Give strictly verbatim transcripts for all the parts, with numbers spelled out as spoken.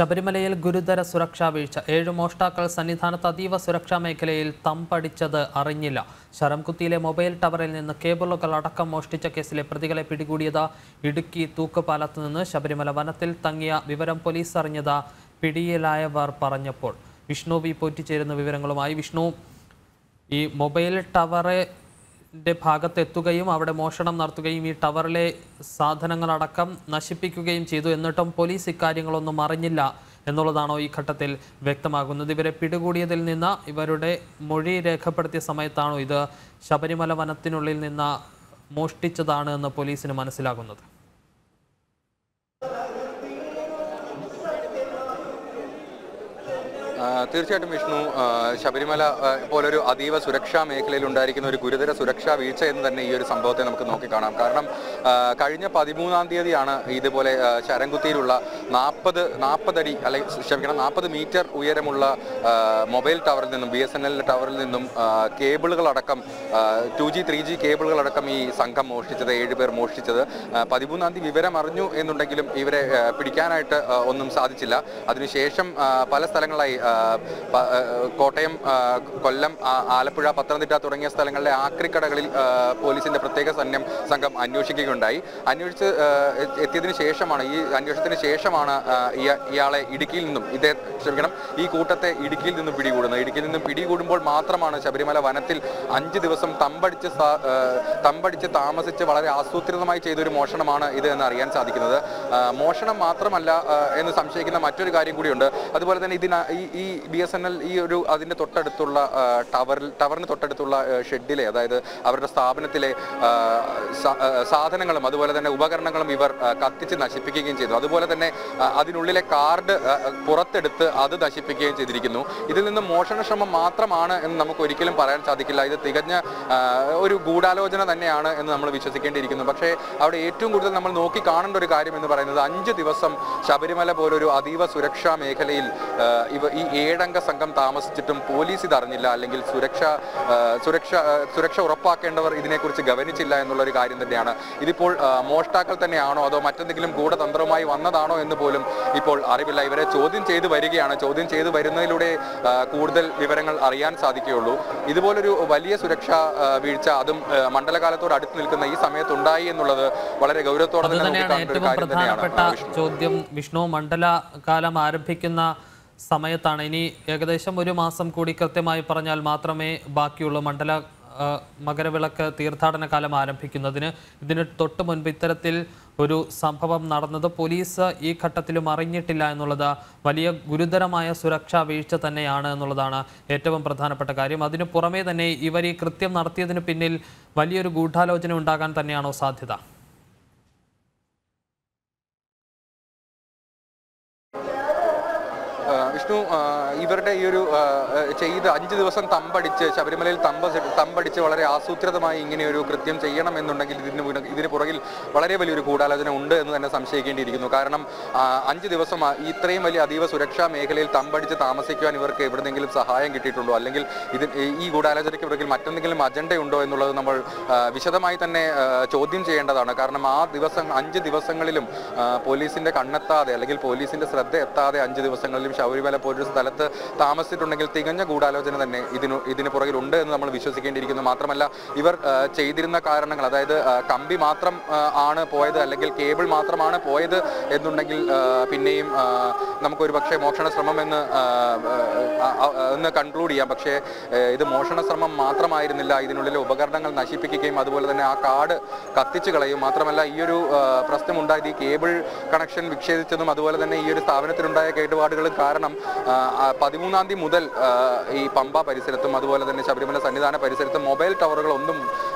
ശബരിമലയിൽ ഗുരുതര സുരക്ഷാ വീഴ്ച ഏഴ് മോഷ്ടാക്കൾ സന്നിധാനത്ത് അതീവ സുരക്ഷാ മേഖലയിൽ തമ്പടിച്ചത് അറിഞ്ഞില്ല. ശരംകുത്തിയിലെ മൊബൈൽ ടവറിൽ നിന്ന് കേബിളുകൾ അടക്കം മോഷ്ടിച്ച കേസിലെ പ്രതികളെ പിടികൂടിയത് ഇടുക്കി തൂക്കുപാലത്ത് നിന്ന് ശബരിമല വനത്തിൽ തങ്ങിയ വിവരം പോലീസ് അറിഞ്ഞത് പിടിയിലായവർ പറഞ്ഞപ്പോൾ. വിഷ്ണു വി പോറ്റിച്ചേരുന്ന വിവരങ്ങളുമായി. വിഷ്ണു, ഈ മൊബൈൽ ടവറെ ഭാഗത്തെത്തുകയും അവിടെ മോഷണം നടത്തുകയും ഈ ടവറിലെ സാധനങ്ങളടക്കം നശിപ്പിക്കുകയും ചെയ്തു, എന്നിട്ടും പോലീസ് ഇക്കാര്യങ്ങളൊന്നും അറിഞ്ഞില്ല എന്നുള്ളതാണോ ഈ ഘട്ടത്തിൽ വ്യക്തമാകുന്നത്? ഇവരെ പിടികൂടിയതിൽ നിന്ന് ഇവരുടെ മൊഴി രേഖപ്പെടുത്തിയ സമയത്താണോ ഇത് ശബരിമല വനത്തിനുള്ളിൽ നിന്ന് മോഷ്ടിച്ചതാണ് എന്ന് പോലീസിന് മനസ്സിലാകുന്നത്? തീർച്ചയായിട്ടും വിഷ്ണു, ശബരിമല പോലൊരു അതീവ സുരക്ഷാ മേഖലയിൽ ഉണ്ടായിരിക്കുന്ന ഒരു ഗുരുതര സുരക്ഷാ വീഴ്ച എന്ന് തന്നെ ഈ ഒരു സംഭവത്തെ നമുക്ക് നോക്കിക്കാണാം. കാരണം കഴിഞ്ഞ പതിമൂന്നാം തീയതിയാണ് ഇതുപോലെ ശരംകുത്തിയിലുള്ള നാൽപ്പത് നാൽപ്പതടി അല്ലെങ്കിൽ ക്ഷമിക്കണം നാൽപ്പത് മീറ്റർ ഉയരമുള്ള മൊബൈൽ ടവറിൽ നിന്നും ബി എസ് എൻ എൽ ടവറിൽ നിന്നും കേബിളുകളടക്കം ടു ജി ത്രീ ജി കേബിളുകളടക്കം ഈ സംഘം മോഷ്ടിച്ചത്, ഏഴ് പേർ മോഷ്ടിച്ചത്. പതിമൂന്നാം തീയതി വിവരം അറിഞ്ഞു എന്നുണ്ടെങ്കിലും ഇവരെ പിടിക്കാനായിട്ട് ഒന്നും സാധിച്ചില്ല. അതിനുശേഷം പല സ്ഥലങ്ങളായി കോട്ടയം, കൊല്ലം, ആലപ്പുഴ, പത്തനംതിട്ട തുടങ്ങിയ സ്ഥലങ്ങളിലെ ആക്രിക്കടകളിൽ പോലീസിന്റെ പ്രത്യേക സൈന്യം സംഘം അന്വേഷിക്കുകയുണ്ടായി. അന്വേഷിച്ച് എത്തിയതിനു ശേഷമാണ് ഈ അന്വേഷണത്തിന് ശേഷമാണ് ഇയാളെ ഇടുക്കിയിൽ നിന്നും ഇതേ ക്ഷമിക്കണം ഈ കൂട്ടത്തെ ഇടുക്കിയിൽ നിന്നും പിടികൂടുന്നത്. ഇടുക്കിയിൽ നിന്നും പിടികൂടുമ്പോൾ മാത്രമാണ് ശബരിമല വനത്തിൽ അഞ്ച് ദിവസം തമ്പടിച്ച് തമ്പടിച്ച് താമസിച്ച് വളരെ ആസൂത്രിതമായി ചെയ്തൊരു മോഷണമാണ് ഇത് എന്ന് അറിയാൻ സാധിക്കുന്നത്. മോഷണം മാത്രമല്ല എന്ന് സംശയിക്കുന്ന മറ്റൊരു കാര്യം കൂടിയുണ്ട്. അതുപോലെ തന്നെ ഇതിന് ഈ ഈ ബി എസ് എൻ എൽ ഈ ഒരു അതിൻ്റെ തൊട്ടടുത്തുള്ള ടവറിൽ ടവറിന് തൊട്ടടുത്തുള്ള ഷെഡിലെ, അതായത് അവരുടെ സ്ഥാപനത്തിലെ സാധനങ്ങളും അതുപോലെ തന്നെ ഉപകരണങ്ങളും ഇവർ കത്തിച്ച് നശിപ്പിക്കുകയും ചെയ്തു. അതുപോലെ തന്നെ അതിനുള്ളിലെ കാർഡ് പുറത്തെടുത്ത് അത് നശിപ്പിക്കുകയും ചെയ്തിരിക്കുന്നു. ഇതിൽ നിന്ന് മോഷണശ്രമം മാത്രമാണ് എന്ന് നമുക്ക് ഒരിക്കലും പറയാൻ സാധിക്കില്ല. ഇത് തികഞ്ഞ ഒരു ഗൂഢാലോചന തന്നെയാണ് എന്ന് നമ്മൾ വിശ്വസിക്കേണ്ടിയിരിക്കുന്നു. പക്ഷേ അവിടെ ഏറ്റവും കൂടുതൽ നമ്മൾ നോക്കി കാണേണ്ട ഒരു കാര്യം എന്ന് പറയുന്നത് അഞ്ച് ദിവസം ശബരിമല പോലൊരു അതീവ സുരക്ഷാ മേഖലയിൽ ഇവ ഈ ഏഴംഗ സംഘം താമസിച്ചിട്ടും പോലീസ് ഇതറിഞ്ഞില്ല, അല്ലെങ്കിൽ സുരക്ഷ സുരക്ഷ സുരക്ഷ ഉറപ്പാക്കേണ്ടവർ ഇതിനെക്കുറിച്ച് ഗവനിച്ചില്ല എന്നുള്ളൊരു കാര്യം തന്നെയാണ്. ഇതിപ്പോൾ മോഷ്ടാക്കൾ തന്നെയാണോ അതോ മറ്റെന്തെങ്കിലും ഗൂഢതന്ത്രവുമായി വന്നതാണോ എന്ന് പോലും ഇപ്പോൾ അറിവില്ല. ഇവരെ ചോദ്യം ചെയ്ത് വരികയാണ്. ചോദ്യം ചെയ്ത് വരുന്നതിലൂടെ കൂടുതൽ വിവരങ്ങൾ അറിയാൻ സാധിക്കുകയുള്ളൂ. ഇതുപോലൊരു വലിയ സുരക്ഷാ വീഴ്ച അതും മണ്ഡലകാലത്തോട് അടുത്ത് നിൽക്കുന്ന ഈ സമയത്തുണ്ടായി എന്നുള്ളത് വളരെ ഗൗരവത്തോടെ തന്നെയാണ്. ചോദ്യം വിഷ്ണു, മണ്ഡലകാലം ആരംഭിക്കുന്ന സമയത്താണ്, ഇനി ഏകദേശം ഒരു മാസം കൂടി കൃത്യമായി പറഞ്ഞാൽ മാത്രമേ ബാക്കിയുള്ളൂ മണ്ഡല മകരവിളക്ക് തീർത്ഥാടന കാലം ആരംഭിക്കുന്നതിന്. ഇതിന് തൊട്ട് മുൻപ് ഇത്തരത്തിൽ ഒരു സംഭവം നടന്നത് പോലീസ് ഈ ഘട്ടത്തിലും അറിഞ്ഞിട്ടില്ല എന്നുള്ളത് വലിയ ഗുരുതരമായ സുരക്ഷാ വീഴ്ച തന്നെയാണ് എന്നുള്ളതാണ് ഏറ്റവും പ്രധാനപ്പെട്ട കാര്യം. അതിനു പുറമേ തന്നെ ഇവർ ഈ കൃത്യം നടത്തിയതിന് പിന്നിൽ വലിയൊരു ഗൂഢാലോചന ഉണ്ടാകാൻ തന്നെയാണോ സാധ്യത? വിഷ്ണു, ഇവരുടെ ഈ ഒരു ചെയ്ത് അഞ്ച് ദിവസം തമ്പടിച്ച് ശബരിമലയിൽ തമ്പ തമ്പടിച്ച് വളരെ ആസൂത്രിതമായി ഇങ്ങനെയൊരു കൃത്യം ചെയ്യണം എന്നുണ്ടെങ്കിൽ ഇതിന് ഇതിന് പുറകിൽ വളരെ വലിയൊരു ഗൂഢാലോചന ഉണ്ട് എന്ന് തന്നെ സംശയിക്കേണ്ടിയിരിക്കുന്നു. കാരണം അഞ്ച് ദിവസം ഇത്രയും വലിയ അതീവ സുരക്ഷാ മേഖലയിൽ തമ്പടിച്ച് താമസിക്കുവാൻ ഇവർക്ക് എവിടെന്നെങ്കിലും സഹായം കിട്ടിയിട്ടുണ്ടോ, അല്ലെങ്കിൽ ഇത് ഈ ഗൂഢാലോചനയ്ക്ക് പുറകിൽ മറ്റെന്തെങ്കിലും അജണ്ടയുണ്ടോ എന്നുള്ളത് നമ്മൾ വിശദമായി തന്നെ ചോദ്യം ചെയ്യേണ്ടതാണ്. കാരണം ആ ദിവസം അഞ്ച് ദിവസങ്ങളിലും പോലീസിൻ്റെ കണ്ണെത്താതെ അല്ലെങ്കിൽ പോലീസിൻ്റെ ശ്രദ്ധ എത്താതെ അഞ്ച് ദിവസങ്ങളിലും ശബരിമല പോലൊരു സ്ഥലത്ത് താമസിച്ചിട്ടുണ്ടെങ്കിൽ തികഞ്ഞ ഗൂഢാലോചന തന്നെ ഇതിനു ഇതിന് പുറകിലുണ്ട് എന്ന് നമ്മൾ വിശ്വസിക്കേണ്ടിയിരിക്കുന്നു. മാത്രമല്ല ഇവർ ചെയ്തിരുന്ന കാരണങ്ങൾ, അതായത് കമ്പി മാത്രം ആണ് പോയത് അല്ലെങ്കിൽ കേബിൾ മാത്രമാണ് പോയത് എന്നുണ്ടെങ്കിൽ പിന്നെയും നമുക്കൊരു പക്ഷേ മോഷണ ശ്രമം എന്ന് ഒന്ന് കൺക്ലൂഡ് ചെയ്യാം. പക്ഷേ ഇത് മോഷണ ശ്രമം മാത്രമായിരുന്നില്ല. ഇതിനുള്ളിലെ ഉപകരണങ്ങൾ നശിപ്പിക്കുകയും അതുപോലെ തന്നെ ആ കാർഡ് കത്തിച്ച് കളയും. മാത്രമല്ല ഈ ഒരു പ്രശ്നമുണ്ടായത് ഈ കേബിൾ കണക്ഷൻ വിച്ഛേദിച്ചതും അതുപോലെ തന്നെ ഈ ഒരു സ്ഥാപനത്തിലുണ്ടായ കേടുപാടുകൾ കാരണം പതിമൂന്നാം തീയതി മുതൽ ഈ പമ്പ പരിസരത്തും അതുപോലെ തന്നെ ശബരിമല സന്നിധാന പരിസരത്തും മൊബൈൽ ടവറുകൾ ഒന്നും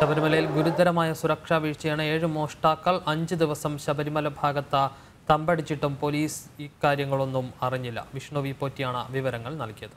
ശബരിമലയിൽ ഗുരുതരമായ സുരക്ഷാ വീഴ്ചയാണ്. ഏഴ് മോഷ്ടാക്കൾ അഞ്ച് ദിവസം ശബരിമല ഭാഗത്ത് തമ്പടിച്ചിട്ടും പോലീസ് ഇക്കാര്യങ്ങളൊന്നും അറിഞ്ഞില്ല. വിഷ്ണു വി പോറ്റിയാണ് വിവരങ്ങൾ നൽകിയത്.